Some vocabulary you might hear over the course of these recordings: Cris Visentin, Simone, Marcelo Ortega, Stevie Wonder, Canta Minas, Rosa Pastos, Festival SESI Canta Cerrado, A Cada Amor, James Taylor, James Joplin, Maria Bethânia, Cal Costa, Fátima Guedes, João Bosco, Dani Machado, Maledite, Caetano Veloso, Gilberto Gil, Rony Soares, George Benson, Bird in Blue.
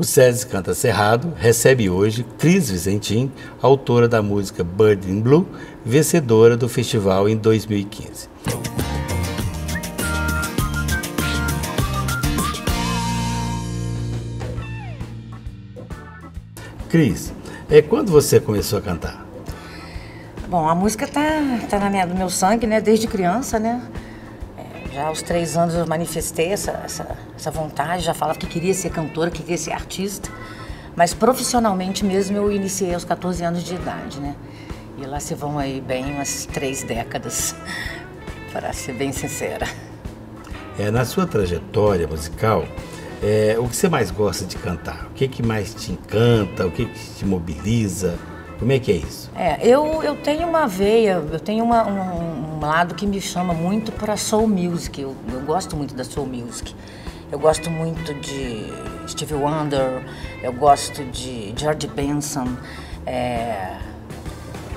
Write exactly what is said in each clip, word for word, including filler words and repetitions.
O SESI Canta Cerrado recebe hoje Cris Visentin, autora da música Bird in Blue, vencedora do festival em dois mil e quinze. Cris, é quando você começou a cantar? Bom, a música tá, tá na minha, no meu sangue, né? Desde criança, né? Já aos três anos eu manifestei essa, essa, essa vontade, já falava que queria ser cantora, que queria ser artista, mas profissionalmente mesmo eu iniciei aos quatorze anos de idade, né? E lá se vão aí bem umas três décadas, para ser bem sincera. É, na sua trajetória musical, é, o que você mais gosta de cantar? O que, que mais te encanta? O que, que te mobiliza? Como é que é isso? É, eu, eu tenho uma veia, eu tenho uma, um, um lado que me chama muito para soul music. Eu, eu gosto muito da soul music. Eu gosto muito de Stevie Wonder, eu gosto de George Benson. É,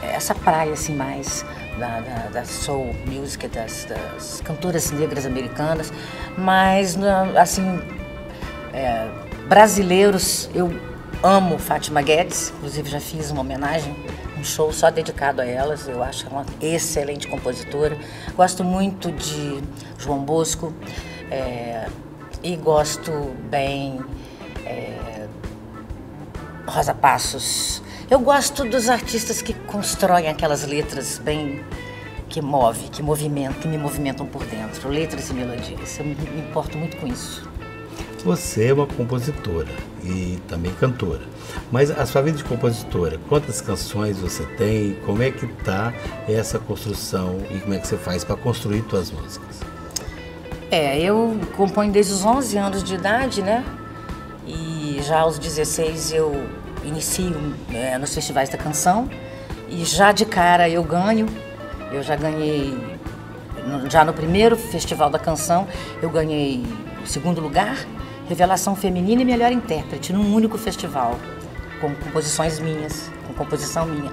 essa praia, assim, mais da, da, da soul music, das, das cantoras negras americanas. Mas, assim, é, brasileiros, eu... amo Fátima Guedes, inclusive já fiz uma homenagem, um show só dedicado a elas, eu acho ela uma excelente compositora. Gosto muito de João Bosco é, e gosto bem é, Rosa Pastos. Eu gosto dos artistas que constroem aquelas letras bem que move, que movimentam, que me movimentam por dentro, letras e melodias, eu me importo muito com isso. Você é uma compositora e também cantora, mas a sua vida de compositora, quantas canções você tem, como é que está essa construção e como é que você faz para construir suas músicas? É, eu componho desde os onze anos de idade, né, e já aos dezesseis eu inicio é, nos festivais da canção e já de cara eu ganho, eu já ganhei, já no primeiro festival da canção eu ganhei o segundo lugar, Revelação Feminina e Melhor Intérprete, num único festival, com composições minhas, com composição minha.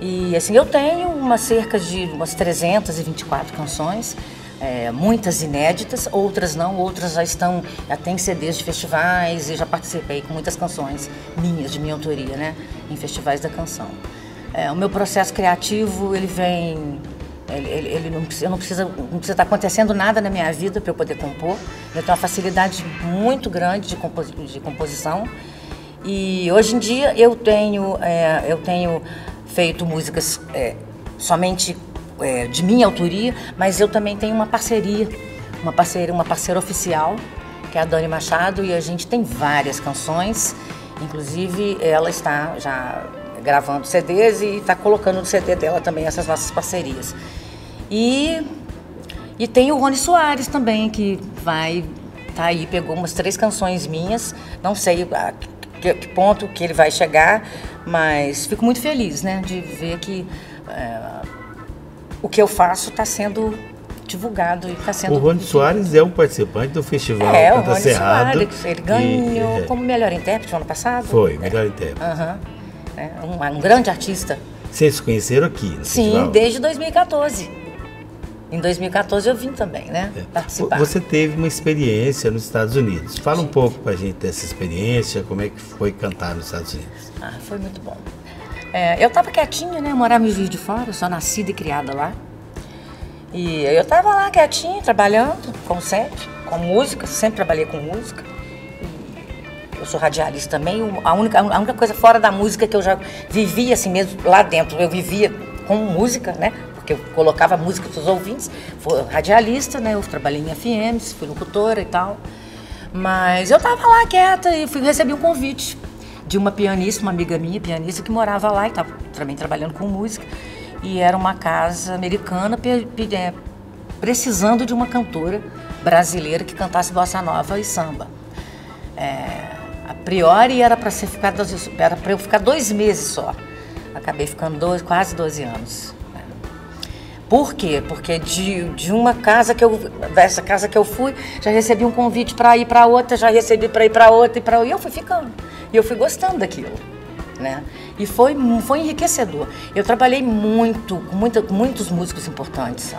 E assim, eu tenho uma, cerca de umas trezentas e vinte e quatro canções, é, muitas inéditas, outras não, outras já estão, já tem C Ds de festivais e já participei com muitas canções minhas, de minha autoria, né, em festivais da canção. É, o meu processo criativo, ele vem... Ele, ele, ele não precisa, não precisa, não precisa estar acontecendo nada na minha vida para eu poder compor. Eu tenho uma facilidade muito grande de, compos, de composição. E hoje em dia eu tenho, é, eu tenho feito músicas é, somente é, de minha autoria, mas eu também tenho uma parceria, uma parceira, uma parceira oficial, que é a Dani Machado, e a gente tem várias canções. Inclusive ela está já... gravando C Ds e está colocando no C D dela também essas nossas parcerias. E, e tem o Rony Soares também, que vai tá aí, pegou umas três canções minhas, não sei a que, que ponto que ele vai chegar, mas fico muito feliz, né, de ver que é, o que eu faço está sendo divulgado e está sendo... O Rony Soares é um participante do Festival é, Canta Cerrado. É, o Rony Soares, ele ganhou e, como melhor intérprete no ano passado. Foi, melhor intérprete. Aham. Uhum. É, um, um grande artista. Vocês se conheceram aqui no Sim, festival? Desde dois mil e quatorze. Em dois mil e quatorze eu vim também, né? É. Participar. Você teve uma experiência nos Estados Unidos. Fala um pouco pra gente dessa experiência, como é que foi cantar nos Estados Unidos. Ah, foi muito bom. É, eu tava quietinha, né? Eu morava em Juiz de Fora, só nascida e criada lá. E eu tava lá quietinha, trabalhando com sete, com música, sempre trabalhei com música. Eu sou radialista também, a única, a única coisa fora da música que eu já vivia assim mesmo lá dentro, eu vivia com música, né, porque eu colocava música para os ouvintes, fui radialista, né, eu trabalhei em F Ms, fui locutora e tal, mas eu tava lá quieta e fui, recebi um convite de uma pianista, uma amiga minha, pianista, que morava lá e estava também trabalhando com música, e era uma casa americana precisando de uma cantora brasileira que cantasse bossa nova e samba. É... A priori era para eu ficar dois meses só. Acabei ficando dois, quase doze anos. Por quê? Porque de, de uma casa que eu, dessa casa que eu fui, já recebi um convite para ir para outra, já recebi para ir para outra e para e eu fui ficando. E eu fui gostando daquilo, né? E foi, foi enriquecedor. Eu trabalhei muito com muita, muitos músicos importantes.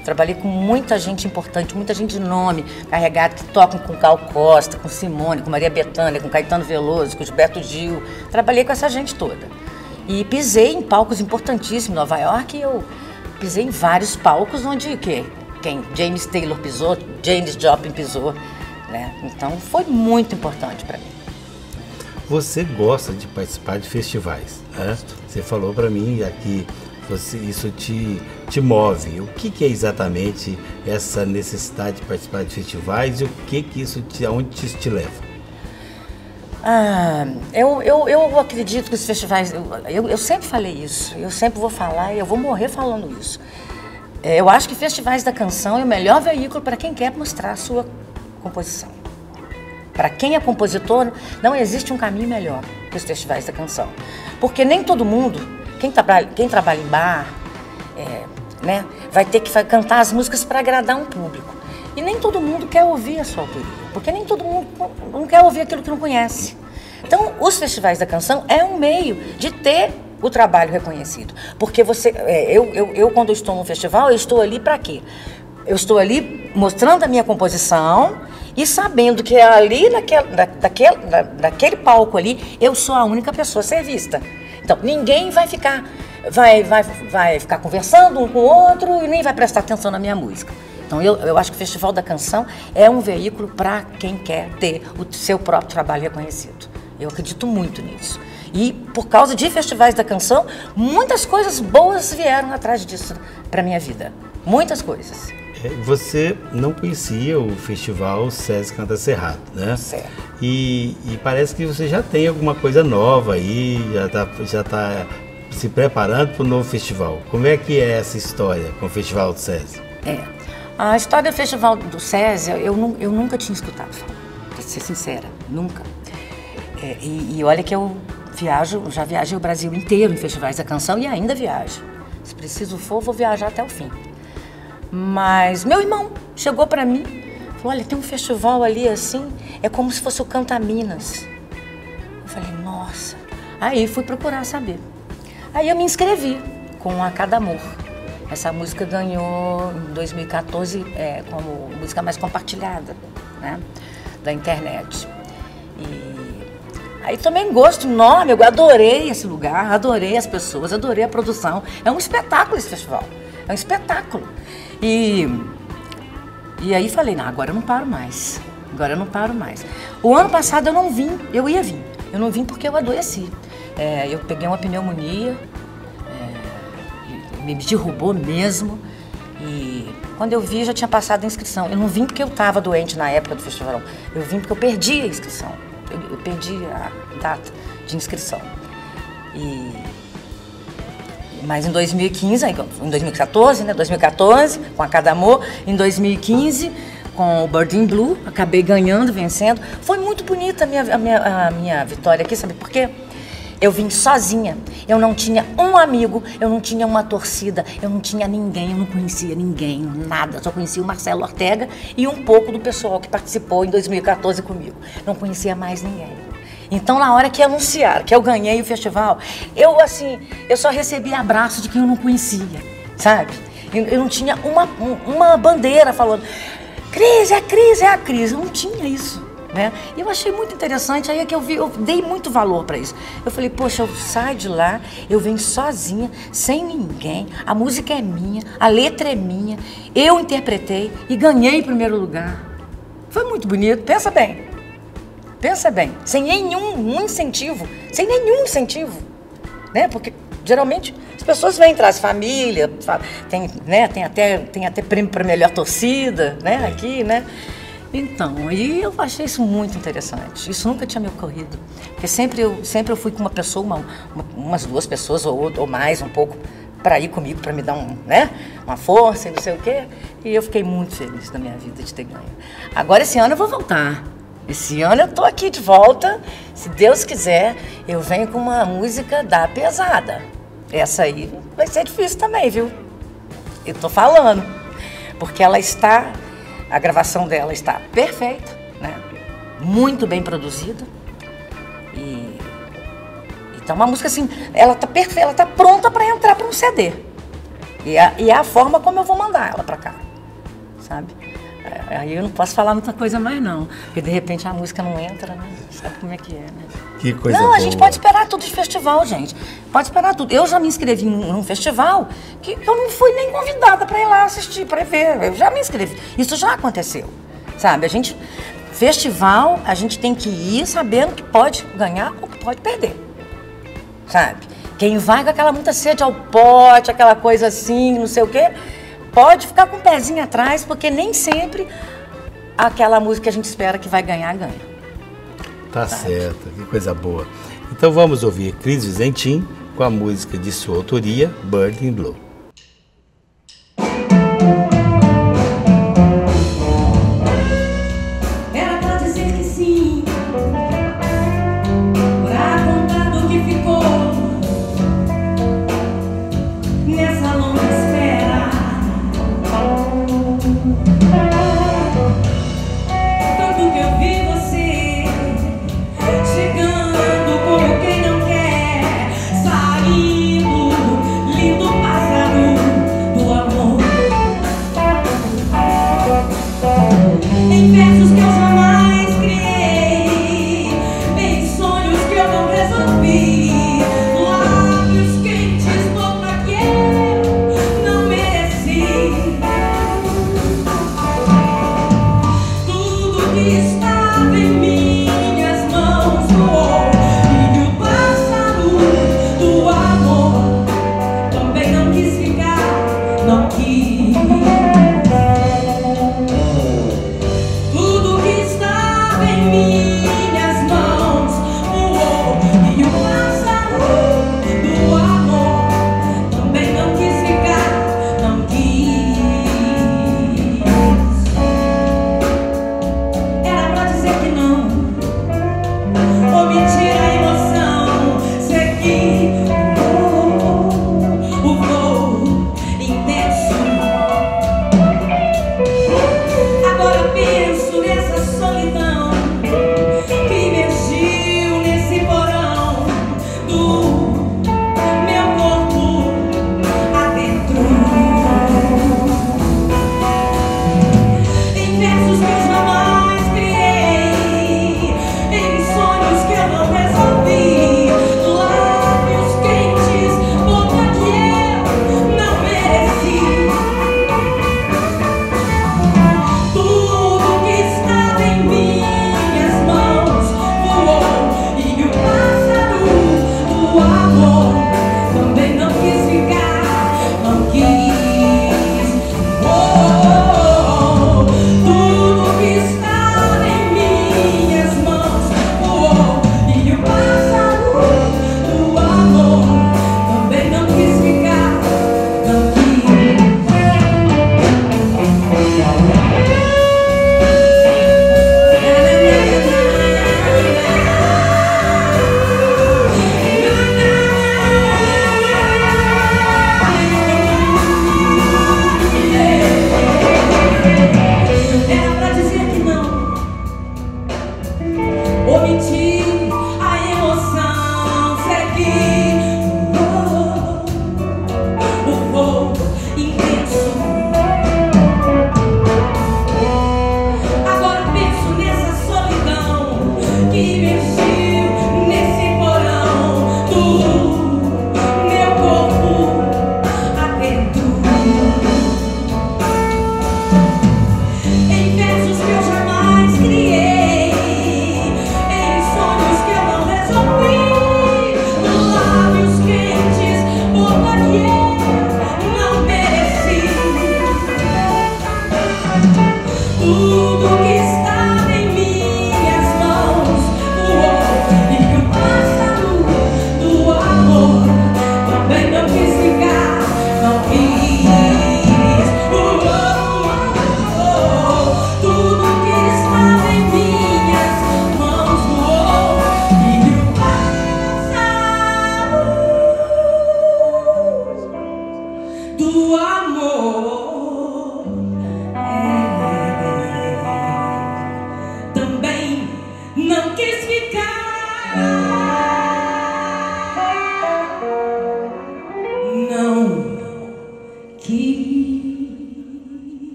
Eu trabalhei com muita gente importante, muita gente de nome, carregado, que tocam com Cal Costa, com Simone, com Maria Bethânia, com Caetano Veloso, com Gilberto Gil. Trabalhei com essa gente toda. E pisei em palcos importantíssimos. Nova York, eu pisei em vários palcos onde que, quem? James Taylor pisou, James Joplin pisou, né? Então foi muito importante para mim. Você gosta de participar de festivais, né? Você falou para mim aqui, você, isso te, te move. O que, que é exatamente essa necessidade de participar de festivais e o que, que isso te, aonde isso te leva? Ah, eu, eu, eu acredito que os festivais, eu, eu, eu sempre falei isso, eu sempre vou falar e eu vou morrer falando isso. Eu acho que festivais da canção é o melhor veículo para quem quer mostrar a sua composição. Para quem é compositor, não existe um caminho melhor que os festivais da canção. Porque nem todo mundo, quem trabalha, quem trabalha em bar, é, né, vai ter que cantar as músicas para agradar um público. E nem todo mundo quer ouvir a sua autoria, porque nem todo mundo não quer ouvir aquilo que não conhece. Então, os festivais da canção é um meio de ter o trabalho reconhecido. Porque você, é, eu, eu, eu, quando eu estou num festival, eu estou ali para quê? Eu estou ali mostrando a minha composição, e sabendo que ali, naquele, naquele, naquele palco ali, eu sou a única pessoa a ser vista. Então, ninguém vai ficar, vai, vai, vai ficar conversando um com o outro e nem vai prestar atenção na minha música. Então, eu, eu acho que o Festival da Canção é um veículo para quem quer ter o seu próprio trabalho reconhecido. Eu acredito muito nisso. E, por causa de festivais da canção, muitas coisas boas vieram atrás disso para a minha vida. Muitas coisas. Você não conhecia o Festival SESI Canta Cerrado, né? Certo. E, e parece que você já tem alguma coisa nova aí, já está já tá se preparando para o novo festival. Como é que é essa história com o Festival do SESI? É. A história do Festival do SESI, eu, eu nunca tinha escutado falar, para ser sincera, nunca. É, e, e olha que eu viajo, já viajei o Brasil inteiro em festivais da canção e ainda viajo. Se preciso for, vou viajar até o fim. Mas meu irmão chegou para mim, falou, olha, tem um festival ali assim, é como se fosse o Canta Minas. Eu falei, nossa. Aí fui procurar saber. Aí eu me inscrevi com A Cada Amor. Essa música ganhou em dois mil e quatorze é, como música mais compartilhada, né, da internet. E aí tomei um gosto enorme, eu adorei esse lugar, adorei as pessoas, adorei a produção. É um espetáculo esse festival, é um espetáculo. E, e aí falei, não, agora eu não paro mais, agora eu não paro mais. O ano passado eu não vim, eu ia vir, eu não vim porque eu adoeci. É, eu peguei uma pneumonia, é, me derrubou mesmo, e quando eu vi já tinha passado a inscrição. Eu não vim porque eu estava doente na época do festival, eu vim porque eu perdi a inscrição, eu, eu perdi a data de inscrição. E... Mas em dois mil e quinze, em dois mil e quatorze, né? dois mil e quatorze, com A Cada Amor, em dois mil e quinze, com o Bird in Blue, acabei ganhando, vencendo. Foi muito bonita a minha, a minha, a minha vitória aqui, sabe por quê? Eu vim sozinha, eu não tinha um amigo, eu não tinha uma torcida, eu não tinha ninguém, eu não conhecia ninguém, nada. Só conhecia o Marcelo Ortega e um pouco do pessoal que participou em dois mil e quatorze comigo. Não conhecia mais ninguém. Então, na hora que anunciaram que eu ganhei o festival, eu, assim, eu só recebi abraço de quem eu não conhecia, sabe? Eu, eu não tinha uma, uma bandeira falando, Cris, é a Cris, é a Cris. Eu não tinha isso, né? E eu achei muito interessante, aí é que eu vi, eu dei muito valor para isso. Eu falei, poxa, eu saio de lá, eu venho sozinha, sem ninguém, a música é minha, a letra é minha, eu interpretei e ganhei em primeiro lugar. Foi muito bonito, pensa bem. Pensa bem, sem nenhum incentivo, sem nenhum incentivo, né? Porque geralmente as pessoas vêm, traz família, tem, né? tem até, tem até prêmio para melhor torcida, né? Aqui, né? Então, e eu achei isso muito interessante, isso nunca tinha me ocorrido, porque sempre eu, sempre eu fui com uma pessoa, uma, uma, umas duas pessoas ou, ou mais um pouco, para ir comigo, para me dar um, né? uma força e não sei o quê, e eu fiquei muito feliz na minha vida de ter ganho. Agora esse ano eu vou voltar. Esse ano eu tô aqui de volta, se Deus quiser, eu venho com uma música da pesada. Essa aí vai ser difícil também, viu? Eu tô falando, porque ela está, a gravação dela está perfeita, né? Muito bem produzida. E então uma música assim, ela tá perfeita, ela tá pronta para entrar para um C D. E é, e é a forma como eu vou mandar ela pra cá, sabe? Aí eu não posso falar muita coisa mais não, porque de repente a música não entra, né? Sabe como é que é, né? Que coisa Não, boa. A gente pode esperar tudo de festival, gente. Pode esperar tudo. Eu já me inscrevi num, num festival que eu não fui nem convidada para ir lá assistir, para ver. Eu já me inscrevi. Isso já aconteceu, sabe? A gente... Festival, a gente tem que ir sabendo que pode ganhar ou que pode perder, sabe? Quem vai com aquela muita sede ao pote, aquela coisa assim, não sei o quê, pode ficar com o pezinho atrás, porque nem sempre aquela música que a gente espera que vai ganhar, ganha. Tá certo, que coisa boa. Então vamos ouvir Cris Visentin com a música de sua autoria, Bird in Blue.